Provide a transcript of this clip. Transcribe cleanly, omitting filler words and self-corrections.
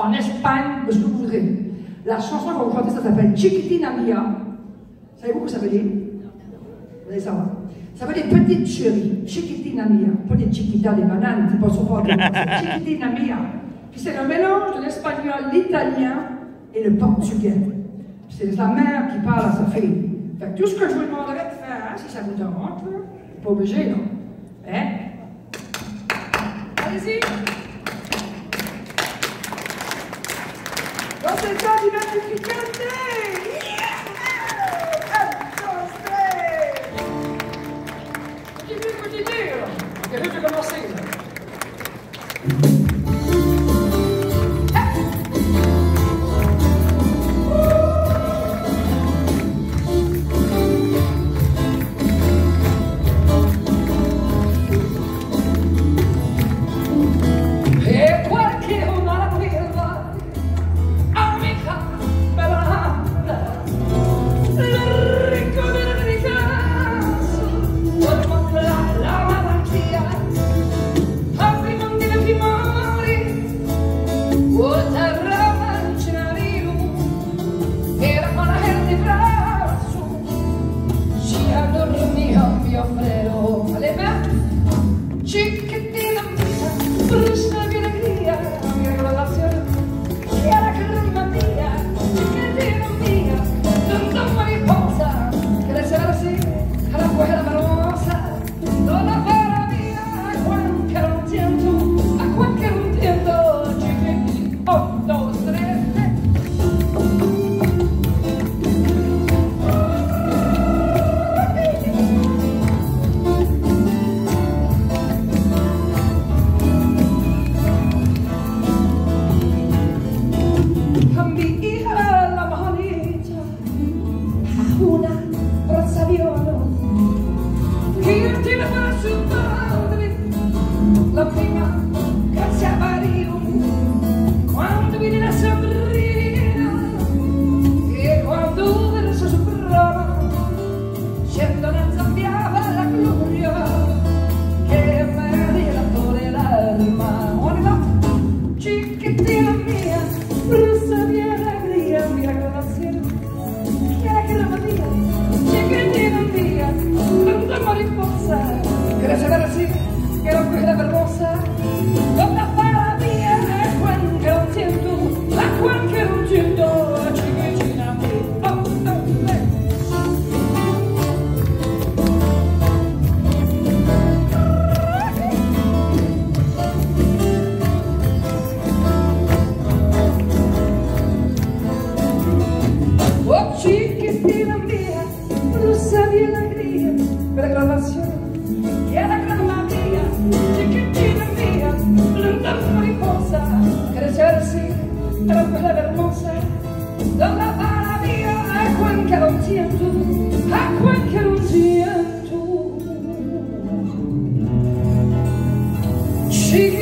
en Espagne, ce que vous voudrez. La chanson que vous chantez, ça s'appelle Chikitinamia. Savez-vous ce que ça veut dire? Vous allez savoir. Ça veut dire petite chérie, Chikitinamia. Pas des chiquita, des bananes, c'est pas son porte. Chikitinamia. Puis c'est le mélange de l'espagnol, l'italien et le portugais. C'est la mère qui parle à sa fille. Fait que tout ce que je vous demanderais de faire, hein, si ça vous tente, pas obligé, non? Hein? Allez-y! Donc c'est le temps d'y mettre une petite qualité! She